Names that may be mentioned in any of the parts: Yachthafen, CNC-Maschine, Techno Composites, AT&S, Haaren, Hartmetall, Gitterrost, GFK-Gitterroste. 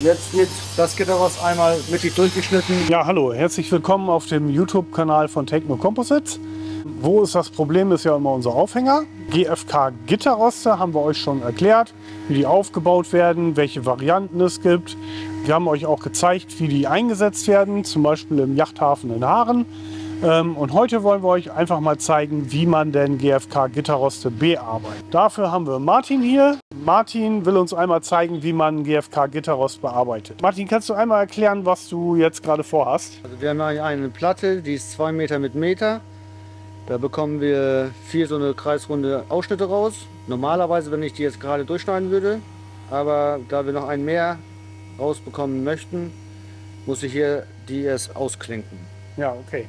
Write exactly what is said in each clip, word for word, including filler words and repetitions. Jetzt wird das Gitterrost einmal mittig durchgeschnitten. Ja, hallo, herzlich willkommen auf dem YouTube-Kanal von Techno Composites. Wo ist das Problem, ist ja immer unser Aufhänger. G F K-Gitterroste haben wir euch schon erklärt, wie die aufgebaut werden, welche Varianten es gibt. Wir haben euch auch gezeigt, wie die eingesetzt werden, zum Beispiel im Yachthafen in Haaren. Und heute wollen wir euch einfach mal zeigen, wie man denn G F K-Gitterroste bearbeitet. Dafür haben wir Martin hier. Martin will uns einmal zeigen, wie man G F K-Gitterrost bearbeitet. Martin, kannst du einmal erklären, was du jetzt gerade vorhast? Also wir haben eine Platte, die ist zwei Meter mit Meter. Da bekommen wir vier so eine kreisrunde Ausschnitte raus. Normalerweise, wenn ich die jetzt gerade durchschneiden würde, aber da wir noch einen mehr rausbekommen möchten, muss ich hier die erst ausklinken. Ja, okay.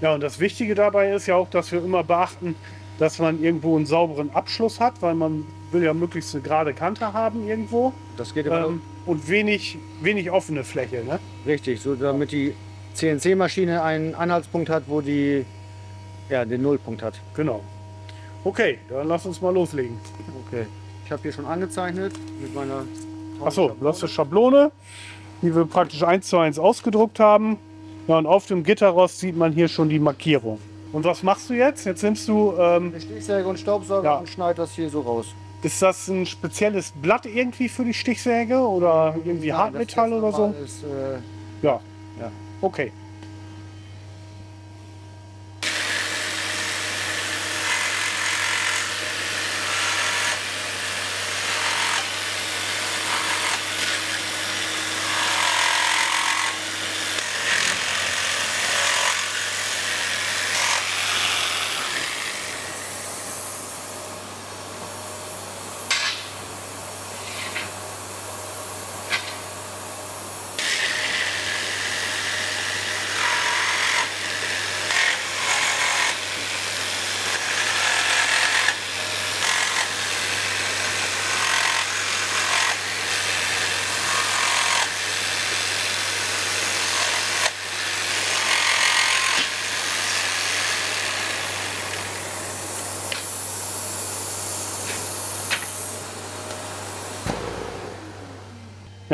Ja, und das Wichtige dabei ist ja auch, dass wir immer beachten, dass man irgendwo einen sauberen Abschluss hat, weil man will ja möglichst eine gerade Kante haben irgendwo. Das geht immer. Ähm, und wenig, wenig offene Fläche, ne? Richtig, so damit die C N C-Maschine einen Anhaltspunkt hat, wo die ja, den Nullpunkt hat. Genau. Okay, dann lass uns mal loslegen. Okay. Ich habe hier schon angezeichnet mit meiner... Achso, das ist eine Schablone, die wir praktisch eins zu eins ausgedruckt haben. Ja, und auf dem Gitterrost sieht man hier schon die Markierung. Und was machst du jetzt? Jetzt nimmst du... Ähm, eine Stichsäge und Staubsauger ja. und schneid das hier so raus. Ist das ein spezielles Blatt irgendwie für die Stichsäge oder irgendwie ja, Hartmetall oder so? Ist, äh, ja. ja, okay.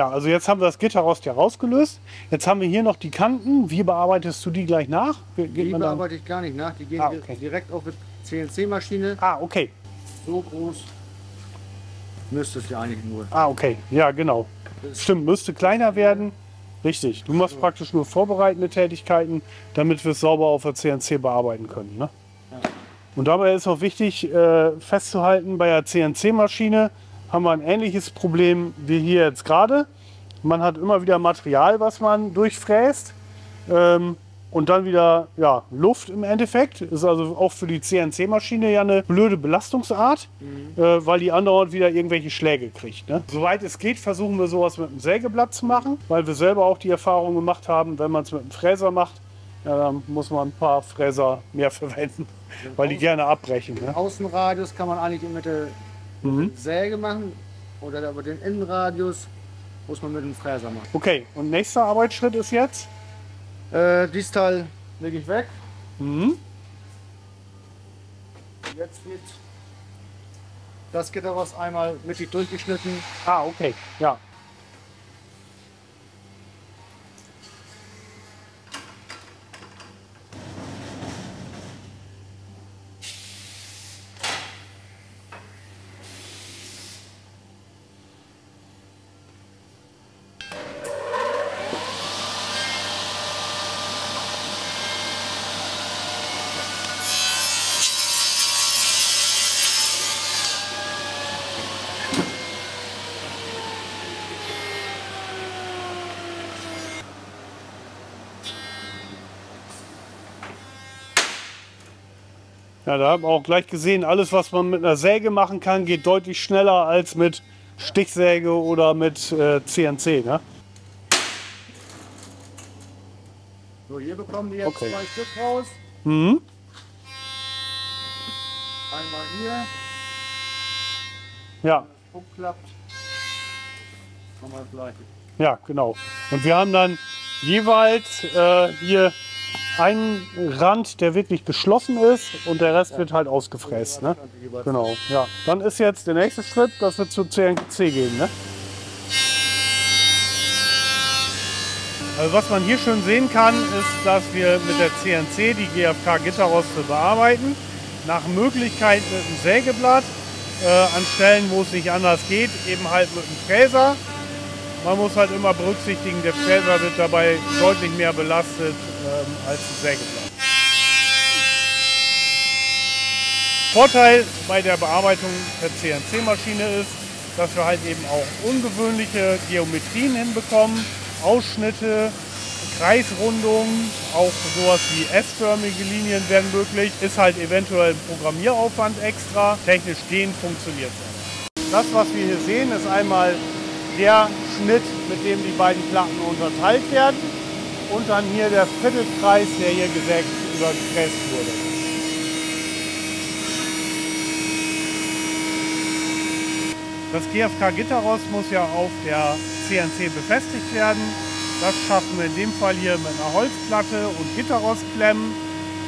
Ja, also jetzt haben wir das Gitterrost ja rausgelöst. Jetzt haben wir hier noch die Kanten. Wie bearbeitest du die gleich nach? Geht die man bearbeite dann? Ich gar nicht nach. Die gehen ah, okay. direkt auf die C N C-Maschine. Ah, okay. So groß müsste es ja eigentlich nur. Ah, okay. Ja, genau. Stimmt, müsste kleiner werden. Richtig. Du machst so. praktisch nur vorbereitende Tätigkeiten, damit wir es sauber auf der C N C bearbeiten können. Ne? Ja. Und dabei ist auch wichtig äh, festzuhalten, bei der C N C-Maschine haben wir ein ähnliches Problem wie hier jetzt gerade. Man hat immer wieder Material, was man durchfräst ähm, und dann wieder ja, Luft im Endeffekt. Ist also auch für die C N C-Maschine ja eine blöde Belastungsart, mhm. äh, weil die andauernd wieder irgendwelche Schläge kriegt. Ne? Soweit es geht, versuchen wir sowas mit einem Sägeblatt zu machen, weil wir selber auch die Erfahrung gemacht haben, wenn man es mit einem Fräser macht, ja, dann muss man ein paar Fräser mehr verwenden, weil die gerne abbrechen. Ne? Den Außenradius kann man eigentlich mit der Mhm. Säge machen oder aber den Innenradius muss man mit dem Fräser machen. Okay, und nächster Arbeitsschritt ist jetzt? Äh, dieses Teil lege ich weg. Mhm. Jetzt wird das Gitterrost einmal mittig durchgeschnitten. Ah, okay, ja. Ja, da haben wir auch gleich gesehen, alles was man mit einer Säge machen kann, geht deutlich schneller als mit Stichsäge oder mit äh, C N C. Ne? So, hier bekommen wir jetzt okay. zwei Stück raus. Mhm. Einmal hier. Ja. Wenn das Punkt klappt, haben wir das Gleiche. Ja, genau. Und wir haben dann jeweils äh, hier ein Rand, der wirklich geschlossen ist und der Rest ja. wird halt ausgefräst. Ne? Genau. Ja. Dann ist jetzt der nächste Schritt, dass wir zu C N C gehen. Ne? Also was man hier schön sehen kann, ist, dass wir mit der C N C die G F K-Gitterroste bearbeiten. Nach Möglichkeit mit einem Sägeblatt, äh, an Stellen, wo es nicht anders geht, eben halt mit einem Fräser. Man muss halt immer berücksichtigen, der Fräser wird dabei deutlich mehr belastet ähm, als ein Sägeblatt. Vorteil bei der Bearbeitung der C N C-Maschine ist, dass wir halt eben auch ungewöhnliche Geometrien hinbekommen, Ausschnitte, Kreisrundungen, auch sowas wie S-förmige Linien werden möglich. Ist halt eventuell ein Programmieraufwand extra, technisch gehen funktioniert es. Das, was wir hier sehen, ist einmal der Schnitt, mit dem die beiden Platten unterteilt werden, und dann hier der Viertelkreis, der hier gesägt übergefräst wurde. Das G F K-Gitterrost muss ja auf der C N C befestigt werden. Das schaffen wir in dem Fall hier mit einer Holzplatte und Gitterrostklemmen.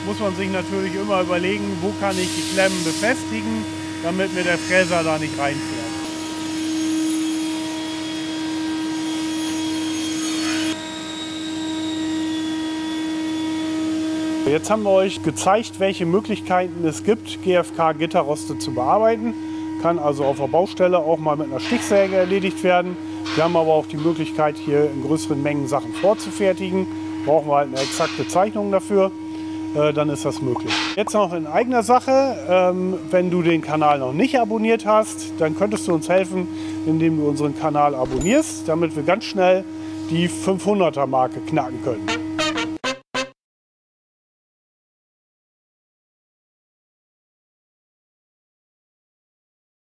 Muss man sich natürlich immer überlegen, wo kann ich die Klemmen befestigen, damit mir der Fräser da nicht reinfährt. Jetzt haben wir euch gezeigt, welche Möglichkeiten es gibt, G F K-Gitterroste zu bearbeiten. Kann also auf der Baustelle auch mal mit einer Stichsäge erledigt werden. Wir haben aber auch die Möglichkeit, hier in größeren Mengen Sachen vorzufertigen. Brauchen wir halt eine exakte Zeichnung dafür, äh, dann ist das möglich. Jetzt noch in eigener Sache, ähm, wenn du den Kanal noch nicht abonniert hast, dann könntest du uns helfen, indem du unseren Kanal abonnierst, damit wir ganz schnell die fünfhunderter-Marke knacken können.